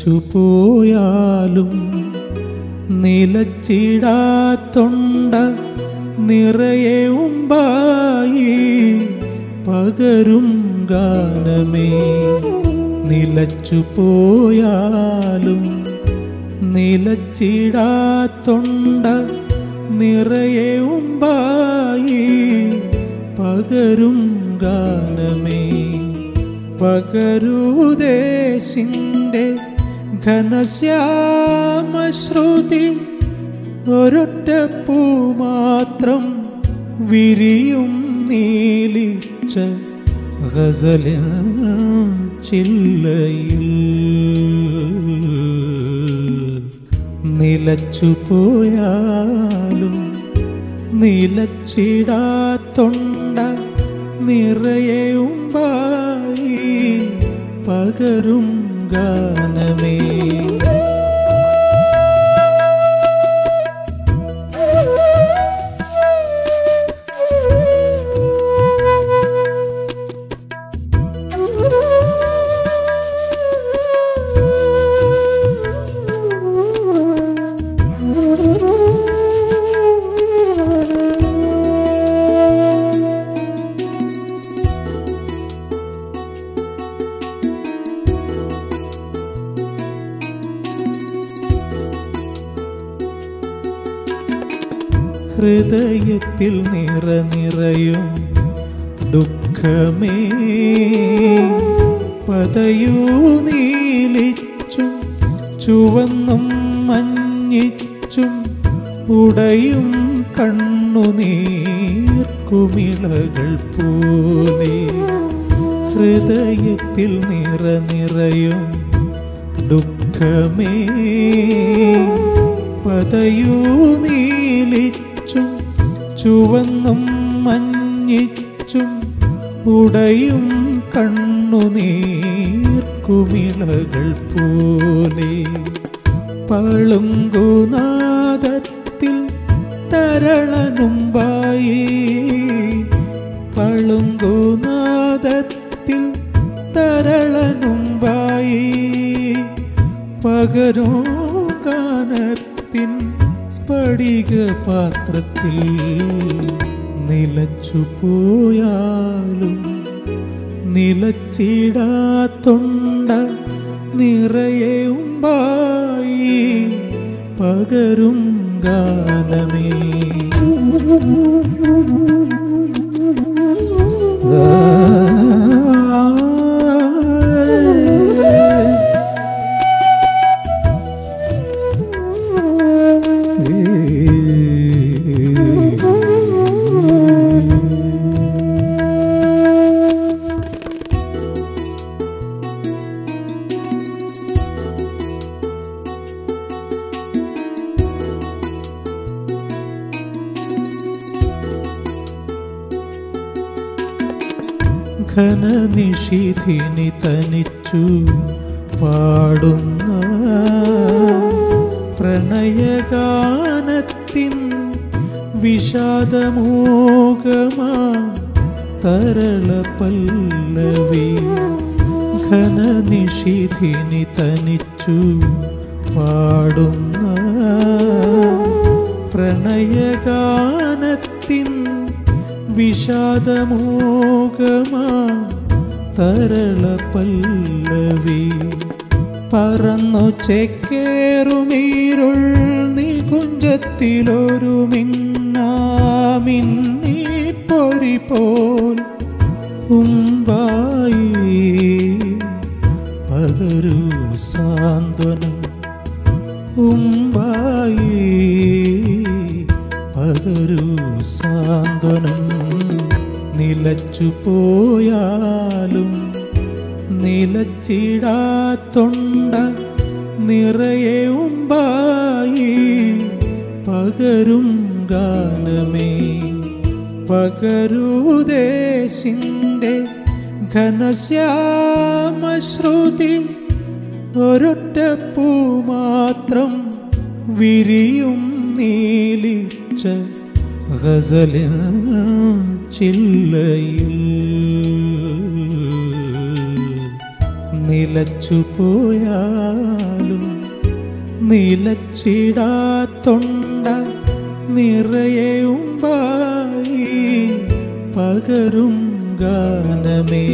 നിലച്ചുപോയാലും നിലച്ചിടാത്തൊണ്ട നിറയെ ഉമ്പായി പകരും ഗാനമേ. നിലച്ചുപോയാലും നിലച്ചിടാത്തൊണ്ട നിറയെ ഉമ്പായി പകരും ഗാനമേ. പകരുദേശിൻ്റെ ഘനശ്യാമശ്രുതി ഒരൊറ്റ പൂ മാത്രം വിരിയും നീലിച്ച ഗസലിൻ ചില്ലയിൽ. നിലച്ചുപോയാലും നിലച്ചിടാത്തൊണ്ട നിറയെ ഉമ്പായി പകരും ഗാനമേ. ഹൃദയത്തിൽ നിറയും ദുഃഖമേ പതയൂ നീലിച്ചും ചുവന്നും മഞ്ഞിച്ചും ഉടയും കണ്ണുനീർക്കുമിളകൾ പോലെ. ഹൃദയത്തിൽ നിറയും ദുഃഖമേ പതയൂ നീലിച്ചും ചുവന്നും മഞ്ഞിച്ചും ഉടയും കണ്ണുനീർക്കുമിളകൾ പോലെ. പളുങ്കുനാദത്തിൽ തരളനുമ്പായി പളുങ്കുനാദത്തിൽ തരളനുമ്പായി പകരോ ഗാനത്തിൻ സ്ഫടിക പാത്രത്തിൽ. നിലച്ചുപോയാലും നിലച്ചിടാത്തൊണ്ട നിറയെ ഉമ്പായി പകരും ഗാനമേ. ഘനനിഷിധിനി തനിച്ചു പാടുന്ന പ്രണയഗാനത്തിൻ വിഷാദമോകമാ തരളപല്ലവി. ഘനനിഷിധിനി തനിച്ചു പാടുന്ന പ്രണയഗാനത്തിൻ വിഷാദമോകമാ തരളപല്ലവി. പറന്നു ചേക്കേറുമീരുൾ നികുഞ്ചത്തിലൊരു മിന്നാമിന്നി പൊരിപോൽ ഉമ്പായി പകരൂ സാന്ത്വനം ഉമ്പായി പകരൂ സാന്ത്വനം. നിലച്ചുപോയാലും നിലച്ചിടാത്തൊണ്ട നിറയെ ഉമ്പായി പകരും ഗാനമേ. പകരുദേശിൻ്റെ ഘനശ്യാമശ്രുതി ഒരൊറ്റ പൂ മാത്രം വിരിയും നീലിച്ച ഗസലിൻ ചില്ലയിൽ. നിലച്ചുപോയാൽ നീലച്ചിടാത്തൊണ്ട നിറയെ ഉമ്പായി പകരും ഗാനമേ।